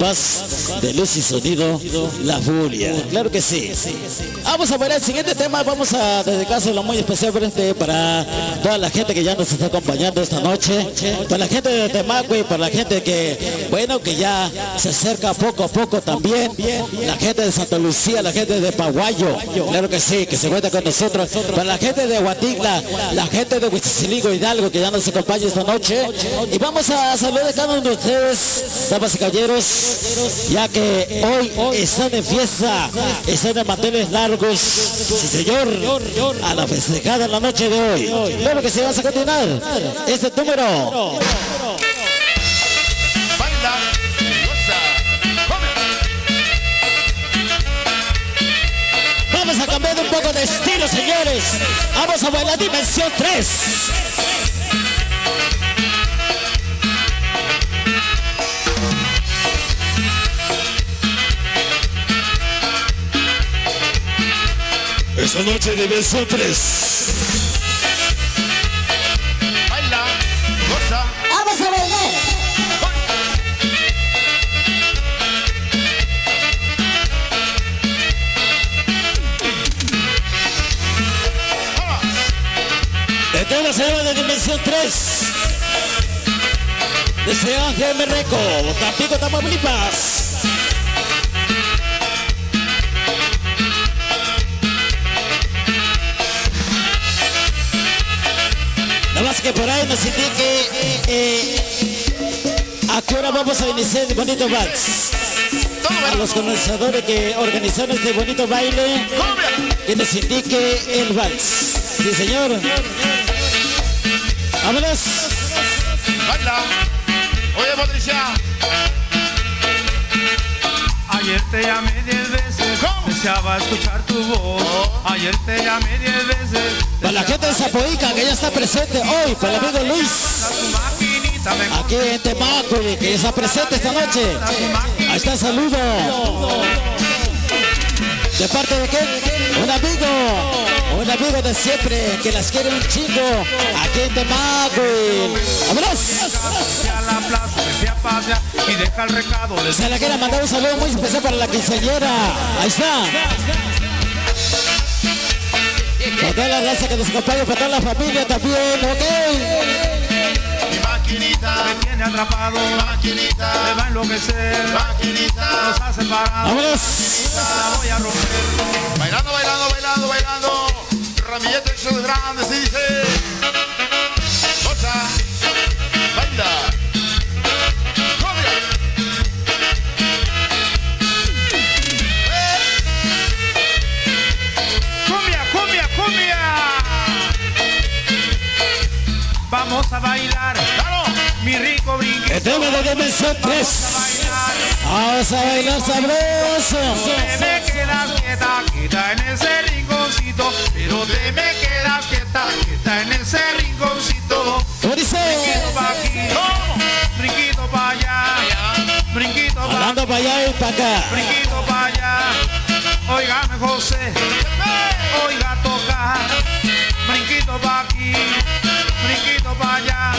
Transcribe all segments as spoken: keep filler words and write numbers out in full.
Paz de luz y sonido, la furia. Claro que sí. Vamos a ver el siguiente tema. Vamos a dedicárselo muy especialmente para toda la gente que ya nos está acompañando esta noche. Para la gente de Temacuil, para la gente que, bueno, que ya se acerca poco a poco también. La gente de Santa Lucía, la gente de Paguayo. Claro que sí, que se cuenta con nosotros. Para la gente de Guatina, la gente de Huichiciligo, Hidalgo, que ya nos acompaña esta noche. Y vamos a saludar a cada uno de ustedes, damas y caballeros, ya que hoy están en fiesta, están en manteles largos, sí señor, a la festejada en la noche de hoy. Claro que se va a continuar este número. Vamos a cambiar un poco de estilo, señores. Vamos a bailar dimensión tres. Esta noche de Dimensión tres. Baila, goza. Vamos a bailar. El tema se llama de Dimensión tres. Desde Ángel Merreco, Tampico, Tamaulipas. Que por ahí nos indique eh, eh, a qué hora vamos a iniciar el bonito baile. A los conocedores que organizaron este bonito baile, que nos indique el baile. Sí, señor. Vámonos. Baila. Oye, Patricia. Ayer te llamé diez veces, deseaba escuchar tu voz. Ayer te llamé diez veces. Para la gente de Zapoica que ya está presente hoy, para el amigo Luis, aquí en Temacuil, que ya está presente esta noche. Ahí está el saludo. ¿De parte de quién? Un amigo, un amigo de siempre, que las quiere un chico, aquí en Temacuil. ¡Vámonos! Y deja el recado. Se le quiere mandar un saludo muy especial para la quinceañera. Ahí está. Para toda la raza que nos acompaña, para toda la familia también, ¿ok? Mi maquinita me tiene atrapado, mi maquinita me va a enloquecer, mi maquinita nos ha separado. ¡Vámonos! La voy a romper. Bailando, bailando, bailando, bailando. Ramillete hecho de grande, se dice. Cosa, baila. Vamos a bailar, claro, mi rico brinquito. El tema de Dimensión tres. Vamos a bailar sabroso. Te me quedas quieta, quieta en ese rinconcito. Pero te me quedas quieta, quieta en ese rinconcito. Brinquito pa' aquí, brinquito pa' allá, brinquito pa' allá. Hablando pa' allá y pa' acá. Brinquito pa' allá. Óigame, José, oiga tocar. Brinquito pa' aquí, brinquito para allá,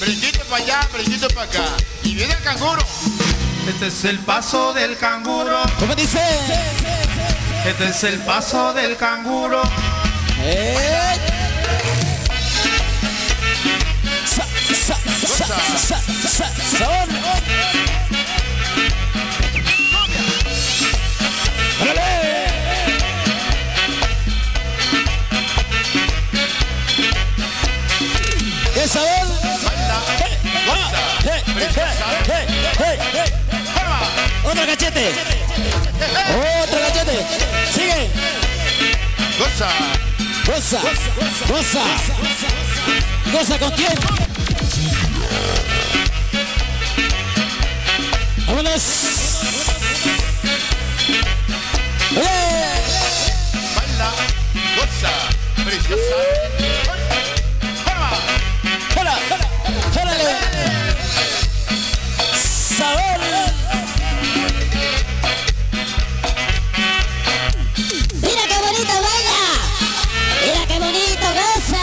brinquito para allá, brinquito para acá. Y viene el canguro. Este es el paso del canguro. ¿Cómo dice? Este es el paso del canguro. Eh. Sa, sa, sa, sa, sa, sa, ¿sabes? Otro cachete. Otro cachete. Sigue. Goza. Goza. Goza. Goza con quién. Vámonos. Baila. Goza. Preciosa. Sabor. Mira qué bonito baila. Mira qué bonito goza.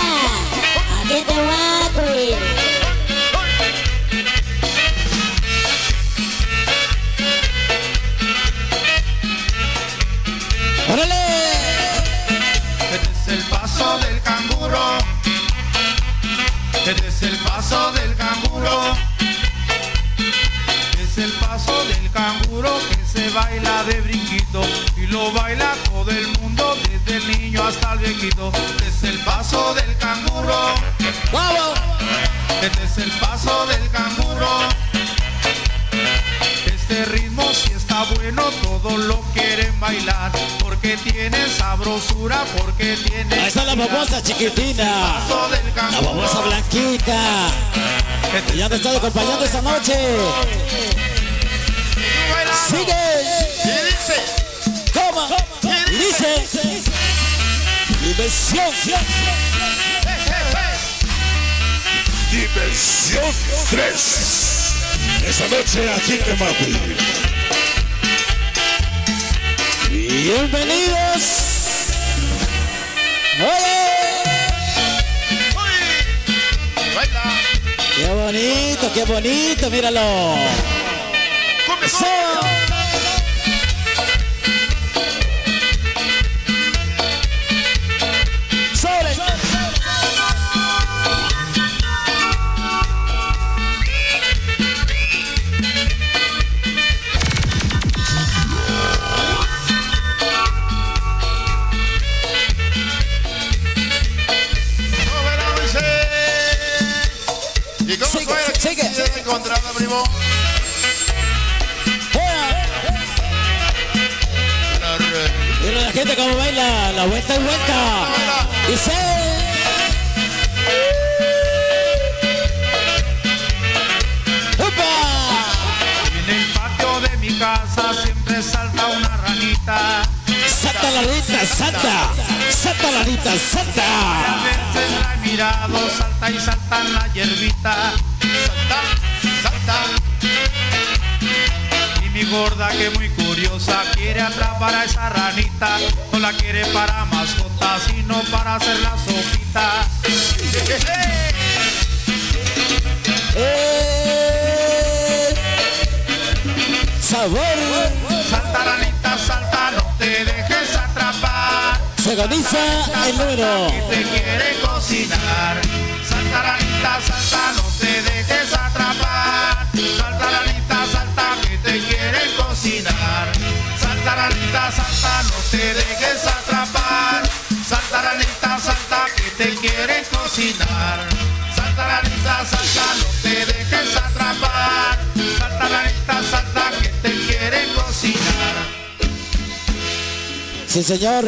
Aquí te guapo. baila de brinquito y lo baila todo el mundo, desde el niño hasta el viejito. Este es el paso del canguro. ¡Vamos! Este es el paso del canguro. Este ritmo sí está bueno, todos lo quieren bailar, porque tiene sabrosura, porque tiene... Ahí está la babosa chiquitina, la babosa blanquita, que ya te estoy acompañando esta noche. Sigue. Y dice, coma, y dice, diversión, diversión tres, esta noche aquí en Temacuil. Bienvenidos. ¡Hola! Qué bonito, qué bonito, míralo. Contrata, primo. Mira la gente cómo baila, la vuelta y vuelta. Y se... ¡Upa! En el patio de mi casa siempre salta una ranita. Salta la ranita, salta, salta la ranita, salta. Varias veces la he mirado, salta y salta en la hierbita. Salta. Y mi gorda que muy curiosa quiere atrapar a esa ranita, no la quiere para mascota, sino para hacer la sopita. Eh, sabor. Salta ranita, salta, no te dejes atrapar. Se organiza el número. Y te quiere cocinar. Salta ranita, salta, no te dejes atrapar. Salta ranita, salta, que te quieren cocinar. Salta ranita, salta, no te dejes atrapar. Salta ranita, salta, que te quieren cocinar. Salta ranita, salta, no te dejes atrapar. Salta ranita, salta, que te quieren cocinar. Sí, señor.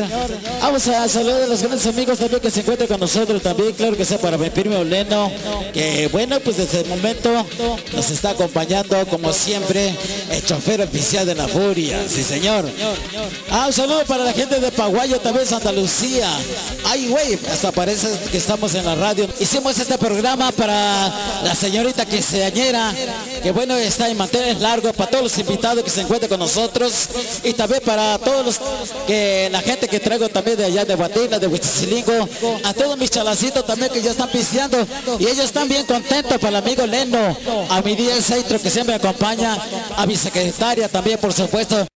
Vamos a saludar a los grandes amigos también que se encuentran con nosotros también, claro que sea, para Pepioleno, que bueno, pues desde el momento nos está acompañando, como siempre, el chofer oficial de la furia. Sí, señor. Ah, un saludo para la gente de Paguayo, también Santa Lucía. Ay, güey, hasta parece que estamos en la radio. Hicimos este programa para la señorita quinceañera, que bueno, está en manteles largos, para todos los invitados que se encuentran con nosotros, y también para todos los que... la gente que traigo también de allá de Guatina, de Huichiciligo, a todos mis chalacitos también que ya están pisteando, y ellos están bien contentos. Para el amigo Leno, a mi diez Seitro que siempre me acompaña, a mi secretaria también, por supuesto,